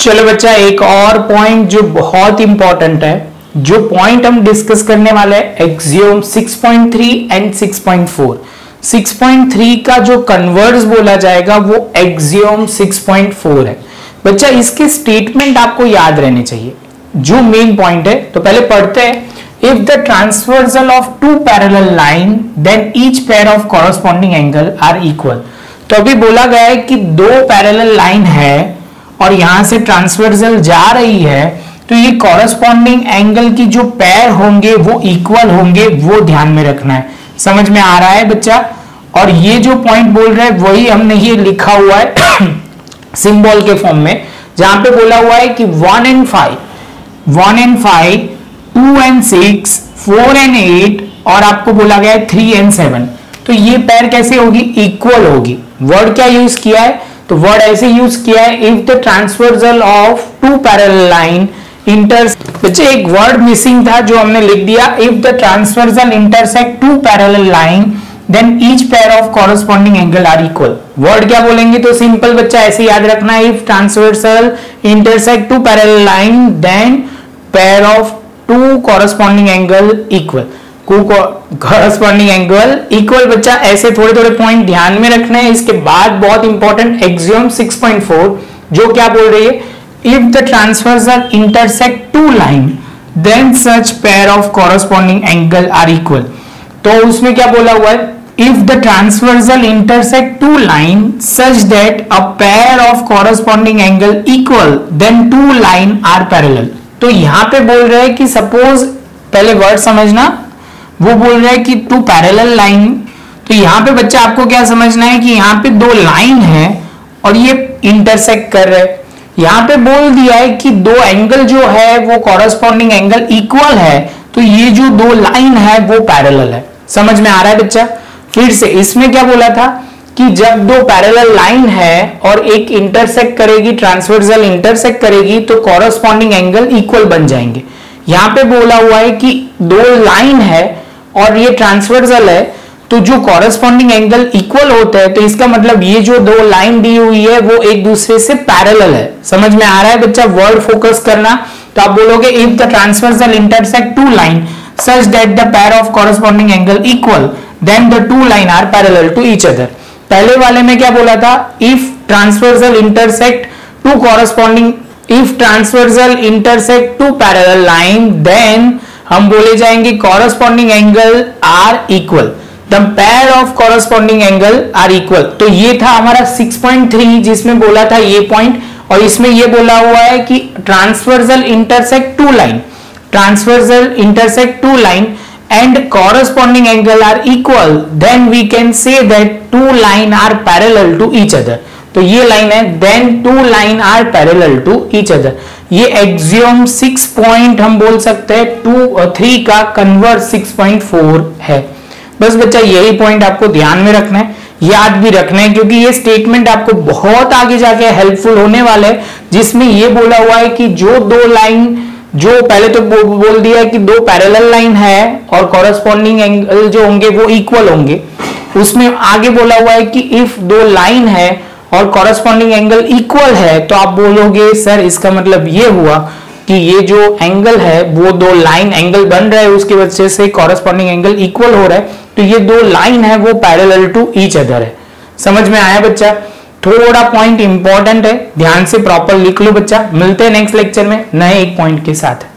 चलो बच्चा, एक और पॉइंट जो बहुत इंपॉर्टेंट है, जो पॉइंट हम डिस्कस करने वाले हैं एक्सियोम 6.3 एंड 6.4। 6.3 का जो कन्वर्स बोला जाएगा वो एक्सियोम 6.4 है। बच्चा इसके स्टेटमेंट आपको याद रहने चाहिए जो मेन पॉइंट है। तो पहले पढ़ते हैं, if the transversal of two parallel line then each pair of corresponding angle are equal. तो अभी बोला गया है कि दो पैरेलल लाइन है और यहां से ट्रांसवर्सल जा रही है, तो ये कॉरस्पॉन्डिंग एंगल की जो पैर होंगे वो इक्वल होंगे, वो ध्यान में रखना है। समझ में आ रहा है बच्चा? और ये जो पॉइंट बोल रहा है वही हमने ये लिखा हुआ है सिंबल के फॉर्म में, जहां पे बोला हुआ है कि 1 एंड 5, 2 एंड 6, 4 एंड 8 और आपको बोला गया है 3 एंड 7। तो ये पैर कैसे होगी? इक्वल होगी। वर्ड क्या यूज किया है? तो वर्ड ऐसे यूज किया है, if the transversal of two parallel line intersect. बच्चे एक वर्ड मिसिंग था जो हमने लिख दिया, if the transversal intersect two parallel line then each pair of corresponding angle are equal. Word क्या बोलेंगे? तो सिंपल बच्चा ऐसे याद रखना, if transversal intersect two parallel line then pair of two corresponding angle equal. Corresponding angle equal. बच्चा ऐसे थोड़े थोड़े पॉइंट ध्यान में रखना है। इसके बाद बहुत इंपॉर्टेंट एक्सियोम 6.4 जो क्या बोल रही है, if the transversal intersect two line then such pair of corresponding angle are equal. तो उसमें क्या बोला हुआ है, if the transversal intersect two line such that a pair of corresponding angle equal then two line are parallel. तो यहां पे बोल रहे हैं कि सपोज, पहले वर्ड समझना, वो बोल रहा है कि टू पैरेलल लाइन। तो यहाँ पे बच्चा आपको क्या समझना है कि यहाँ पे दो लाइन है और ये इंटरसेक्ट कर रहे हैं। यहाँ पे बोल दिया है कि दो एंगल जो है वो कॉरस्पॉन्डिंग एंगल इक्वल है, तो ये जो दो लाइन है वो पैरेलल है। समझ में आ रहा है बच्चा? फिर से इसमें क्या बोला था कि जब दो पैरेलल लाइन है और एक इंटरसेक्ट करेगी, ट्रांसवर्सल इंटरसेक्ट करेगी, तो कॉरस्पॉन्डिंग एंगल इक्वल बन जाएंगे। यहाँ पे बोला हुआ है कि दो लाइन है और ये ट्रांसवर्सल है, तो जो कॉरस्पॉन्डिंग एंगल इक्वल होता है, तो इसका मतलब ये जो दो लाइन दी हुई है वो एक दूसरे से पैरेलल है। समझ में आ रहा है बच्चा? वर्ड फोकस करना। तो आप बोलोगे, if the transversal intersect two line such that the pair of corresponding angle equal then the two line are parallel to each other. पहले वाले में क्या बोला था, if transversal intersect two parallel line then हम बोले जाएंगे corresponding angle are equal, the pair of corresponding angle are equal. तो ये था हमारा 6.3 जिसमें बोला था ये पॉइंट, और इसमें ये बोला हुआ है कि transversal intersect two line and corresponding angle are equal then we can say that two line are parallel to each other. तो ये लाइन है, then two line are parallel to each other. ये एक्सियोम 6 पॉइंट हम बोल सकते हैं, 2 और 3 का कन्वर्स 6.4 है। बस बच्चा यही पॉइंट आपको ध्यान में रखना है, याद भी रखना है, क्योंकि ये स्टेटमेंट आपको बहुत आगे जाके हेल्पफुल होने वाला है, जिसमें ये बोला हुआ है कि जो दो लाइन, जो पहले तो बोल दिया कि दो पैरेलल लाइन है और कॉरस्पॉन्डिंग एंगल जो होंगे वो इक्वल होंगे, उसमें आगे बोला हुआ है कि इफ दो लाइन है और कॉरस्पॉन्डिंग एंगल इक्वल है, तो आप बोलोगे सर इसका मतलब ये हुआ कि ये जो एंगल है वो दो लाइन एंगल बन रहा है, उसकी वजह से कॉरस्पॉन्डिंग एंगल इक्वल हो रहा है, तो ये दो लाइन है वो पैरेलल टू ईच अदर है। समझ में आया बच्चा? थोड़ा पॉइंट इंपॉर्टेंट है, ध्यान से प्रॉपर लिख लो बच्चा। मिलते हैं नेक्स्ट लेक्चर में नए एक पॉइंट के साथ।